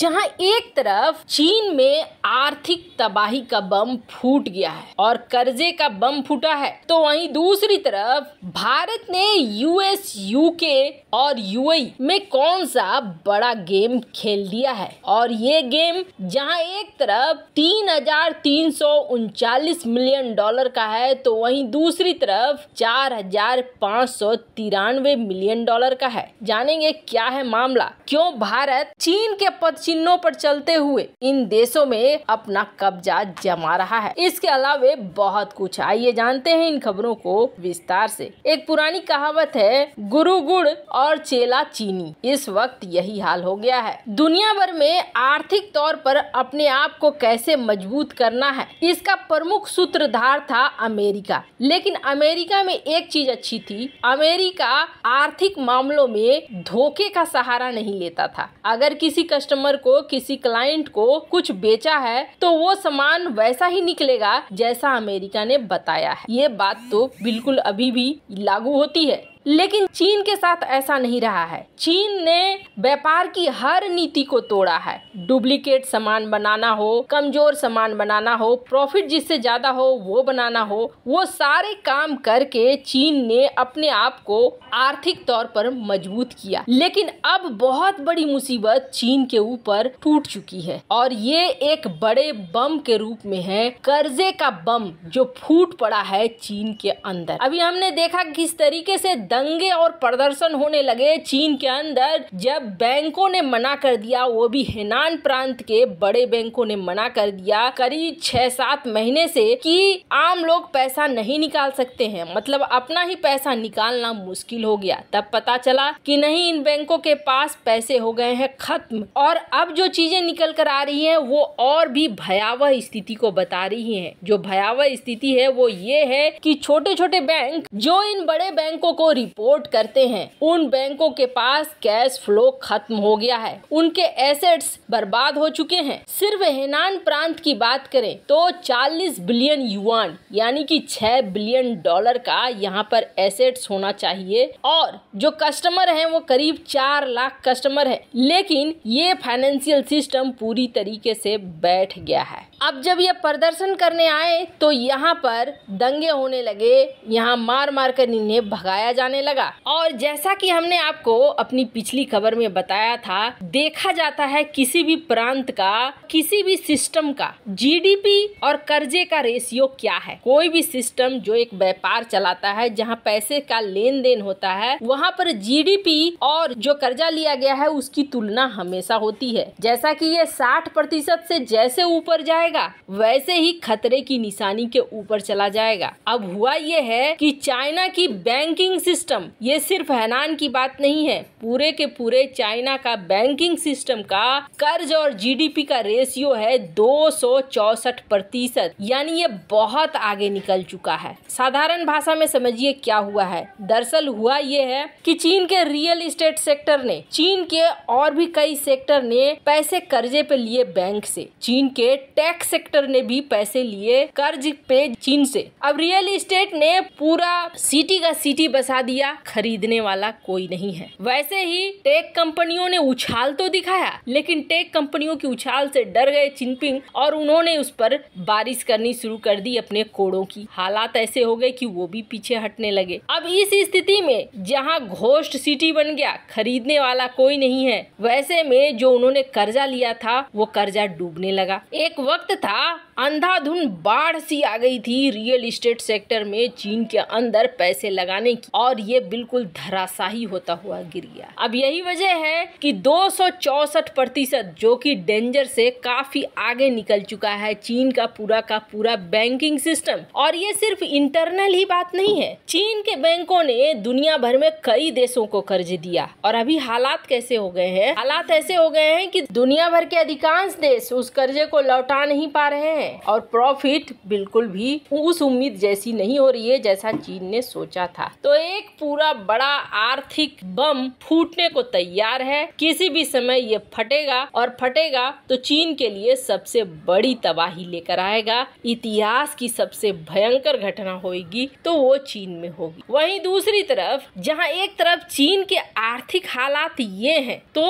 जहां एक तरफ चीन में आर्थिक तबाही का बम फूट गया है और कर्जे का बम फूटा है, तो वहीं दूसरी तरफ भारत ने यूएस, यूके और यूएई में कौन सा बड़ा गेम खेल दिया है। और ये गेम जहां एक तरफ 3,339 मिलियन डॉलर का है, तो वहीं दूसरी तरफ 4,593 मिलियन डॉलर का है। जानेंगे क्या है मामला, क्यों भारत चीन के पदचिन्हों पर चलते हुए इन देशों में अपना कब्जा जमा रहा है। इसके अलावा बहुत कुछ, आइए जानते हैं इन खबरों को विस्तार से। एक पुरानी कहावत है, गुरु गुड़ और चेला चीनी। इस वक्त यही हाल हो गया है। दुनिया भर में आर्थिक तौर पर अपने आप को कैसे मजबूत करना है, इसका प्रमुख सूत्रधार था अमेरिका। लेकिन अमेरिका में एक चीज अच्छी थी, अमेरिका आर्थिक मामलों में धोखे का सहारा नहीं लेता था। अगर किसी कस्टमर को, किसी क्लाइंट को कुछ बेचा है तो वो सामान वैसा ही निकलेगा जैसा अमेरिका ने बताया है। ये बात तो बिल्कुल अभी भी लागू होती है, लेकिन चीन के साथ ऐसा नहीं रहा है। चीन ने व्यापार की हर नीति को तोड़ा है। डुप्लीकेट सामान बनाना हो, कमजोर सामान बनाना हो, प्रॉफिट जिससे ज्यादा हो वो बनाना हो, वो सारे काम करके चीन ने अपने आप को आर्थिक तौर पर मजबूत किया। लेकिन अब बहुत बड़ी मुसीबत चीन के ऊपर टूट चुकी है और ये एक बड़े बम के रूप में है, कर्जे का बम जो फूट पड़ा है चीन के अंदर। अभी हमने देखा किस तरीके से दंगे और प्रदर्शन होने लगे चीन के अंदर, जब बैंकों ने मना कर दिया, वो भी हेनान प्रांत के बड़े बैंकों ने मना कर दिया करीब 6-7 महीने से कि आम लोग पैसा नहीं निकाल सकते हैं। मतलब अपना ही पैसा निकालना मुश्किल हो गया। तब पता चला कि नहीं, इन बैंकों के पास पैसे हो गए हैं खत्म। और अब जो चीजें निकल कर आ रही है वो और भी भयावह स्थिति को बता रही है। जो भयावह स्थिति है वो ये है कि छोटे छोटे बैंक जो इन बड़े बैंकों को रिपोर्ट करते हैं, उन बैंकों के पास कैश फ्लो खत्म हो गया है, उनके एसेट्स बर्बाद हो चुके हैं। सिर्फ हेनान प्रांत की बात करें तो 40 बिलियन युआन यानी कि 6 बिलियन डॉलर का यहां पर एसेट्स होना चाहिए और जो कस्टमर हैं वो करीब 4 लाख कस्टमर हैं। लेकिन ये फाइनेंशियल सिस्टम पूरी तरीके से बैठ गया है। अब जब ये प्रदर्शन करने आए तो यहाँ पर दंगे होने लगे, यहाँ मार मार कर इन्हें भगाया जाने लगा। और जैसा कि हमने आपको अपनी पिछली खबर में बताया था, देखा जाता है किसी भी प्रांत का, किसी भी सिस्टम का जीडीपी और कर्जे का रेशियो क्या है। कोई भी सिस्टम जो एक व्यापार चलाता है, जहाँ पैसे का लेन देन होता है, वहाँ पर जीडीपी और जो कर्जा लिया गया है उसकी तुलना हमेशा होती है। जैसा कि ये 60% से जैसे ऊपर जाएगा वैसे ही खतरे की निशानी के ऊपर चला जाएगा। अब हुआ ये है कि चाइना की बैंकिंग सिस्टम, ये सिर्फ हेनान की बात नहीं है, पूरे के पूरे चाइना का बैंकिंग सिस्टम का कर्ज और जीडीपी का रेशियो है 264%, यानी ये बहुत आगे निकल चुका है। साधारण भाषा में समझिए क्या हुआ है। दरअसल हुआ ये है कि चीन के रियल एस्टेट सेक्टर ने, चीन के और भी कई सेक्टर ने पैसे कर्जे पे लिए बैंक से, चीन के टैक्स सेक्टर ने भी पैसे लिए कर्ज पे चीन से। अब रियल एस्टेट ने पूरा सिटी का सिटी बसा दिया, खरीदने वाला कोई नहीं है। वैसे ही टेक कंपनियों ने उछाल तो दिखाया, लेकिन टेक कंपनियों की उछाल से डर गए चिनपिंग और उन्होंने उस पर बारिश करनी शुरू कर दी अपने कोड़ों की। हालात ऐसे हो गए कि वो भी पीछे हटने लगे। अब इस स्थिति में जहाँ घोस्ट सिटी बन गया, खरीदने वाला कोई नहीं है, वैसे में जो उन्होंने कर्जा लिया था वो कर्जा डूबने लगा। एक वक्त था अंधाधुन बाढ़ सी आ गई थी रियल एस्टेट सेक्टर में चीन के अंदर पैसे लगाने की, और ये बिल्कुल धराशाही होता हुआ गिर गया। अब यही वजह है कि 264% जो कि डेंजर से काफी आगे निकल चुका है चीन का पूरा बैंकिंग सिस्टम। और ये सिर्फ इंटरनल ही बात नहीं है, चीन के बैंकों ने दुनिया भर में कई देशों को कर्ज दिया। और अभी हालात कैसे हो गए हैं? हालात ऐसे हो गए हैं कि दुनिया भर के अधिकांश देश उस कर्जे को लौटाने नहीं पा रहे हैं और प्रॉफिट बिल्कुल भी उस उम्मीद जैसी नहीं हो रही है जैसा चीन ने सोचा था। तो एक पूरा बड़ा आर्थिक बम फूटने को तैयार है, किसी भी समय ये फटेगा और फटेगा तो चीन के लिए सबसे बड़ी तबाही लेकर आएगा, इतिहास की सबसे भयंकर घटना होगी तो वो चीन में होगी। वहीं दूसरी तरफ जहां एक तरफ चीन के आर्थिक हालात ये हैं, तो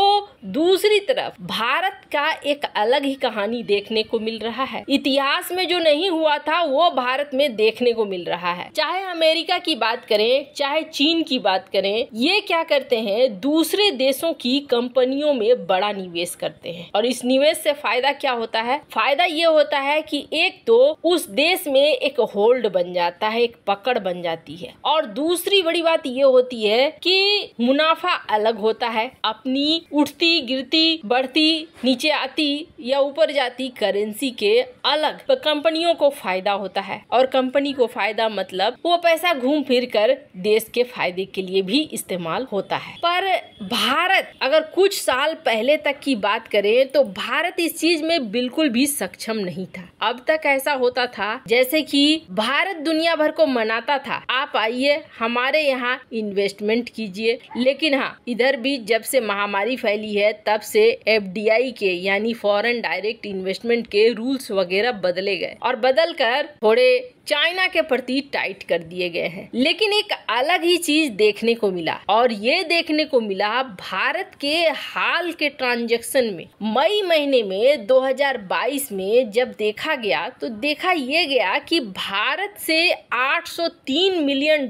दूसरी तरफ भारत का एक अलग ही कहानी देखने को मिल रहा है। इतिहास में जो नहीं हुआ था वो भारत में देखने को मिल रहा है। चाहे अमेरिका की बात करें चाहे चीन की बात करें, ये क्या करते हैं दूसरे देशों की कंपनियों में बड़ा निवेश करते हैं और इस निवेश से फायदा क्या होता है? फायदा ये होता है कि एक तो उस देश में एक होल्ड बन जाता है, एक पकड़ बन जाती है और दूसरी बड़ी बात ये होती है कि मुनाफा अलग होता है। अपनी उठती गिरती बढ़ती नीचे आती या ऊपर जाती करेंसी के अलग कंपनियों को फायदा होता है और कंपनी को फायदा मतलब वो पैसा घूम फिर कर देश के फायदे के लिए भी इस्तेमाल होता है। पर भारत अगर कुछ साल पहले तक की बात करें तो भारत इस चीज में बिल्कुल भी सक्षम नहीं था। अब तक ऐसा होता था जैसे कि भारत दुनिया भर को मनाता था आप आइए हमारे यहाँ इन्वेस्टमेंट कीजिए, लेकिन हाँ इधर भी जब से महामारी फैली है तब से FDI के यानी फॉरेन डायरेक्ट इन्वेस्टमेंट के रूल्स वगैरह बदले गए और बदल कर थोड़े चाइना के प्रति टाइट कर दिए गए हैं। लेकिन एक अलग ही चीज देखने को मिला और ये देखने को मिला भारत के हाल के ट्रांजैक्शन में। मई महीने में 2022 में जब देखा गया तो देखा ये गया कि भारत से $803 मिलियन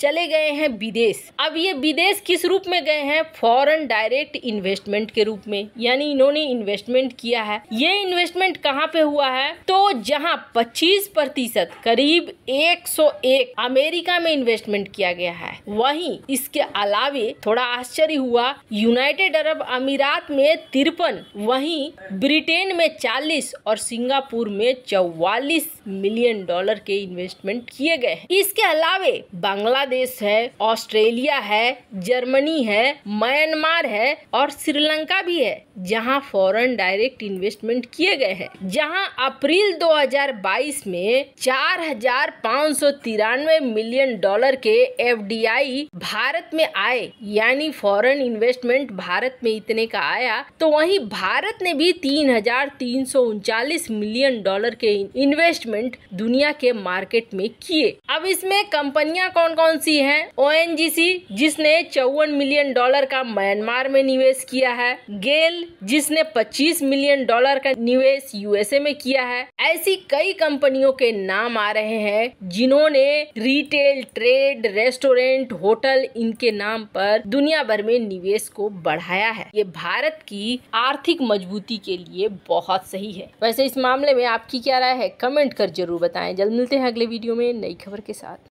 चले गए हैं विदेश। अब ये विदेश किस रूप में गए हैं? फॉरेन डायरेक्ट इन्वेस्टमेंट के रूप में, यानी इन्होंने इन्वेस्टमेंट किया है। ये इन्वेस्टमेंट कहाँ पे हुआ है? तो जहाँ 25% करीब 101 अमेरिका में इन्वेस्टमेंट किया गया है। वहीं इसके अलावे थोड़ा आश्चर्य हुआ यूनाइटेड अरब अमीरात में 53, वहीं ब्रिटेन में 40 और सिंगापुर में 44 मिलियन डॉलर के इन्वेस्टमेंट किए गए हैं। इसके अलावे बांग्लादेश है, ऑस्ट्रेलिया है, जर्मनी है, म्यांमार है और श्रीलंका भी है जहां फॉरेन डायरेक्ट इन्वेस्टमेंट किए गए हैं। जहां अप्रैल 2022 में 4,593 मिलियन डॉलर के FDI भारत में आए, यानी फॉरेन इन्वेस्टमेंट भारत में इतने का आया। तो वहीं भारत ने भी 3,339 मिलियन डॉलर के इन्वेस्टमेंट दुनिया के मार्केट में किए। अब इसमें कंपनियां कौन कौन सी हैं? ONGC जिसने 54 मिलियन डॉलर का म्यांमार में निवेश किया है, गेल जिसने 25 मिलियन डॉलर का निवेश USA में किया है। ऐसी कई कंपनियों के नाम आ रहे हैं जिन्होंने रिटेल, ट्रेड, रेस्टोरेंट, होटल, इनके नाम पर दुनिया भर में निवेश को बढ़ाया है। ये भारत की आर्थिक मजबूती के लिए बहुत सही है। वैसे इस मामले में आपकी क्या राय है? कमेंट कर जरूर बताएं। जल्द मिलते हैं अगले वीडियो में नई खबर के साथ।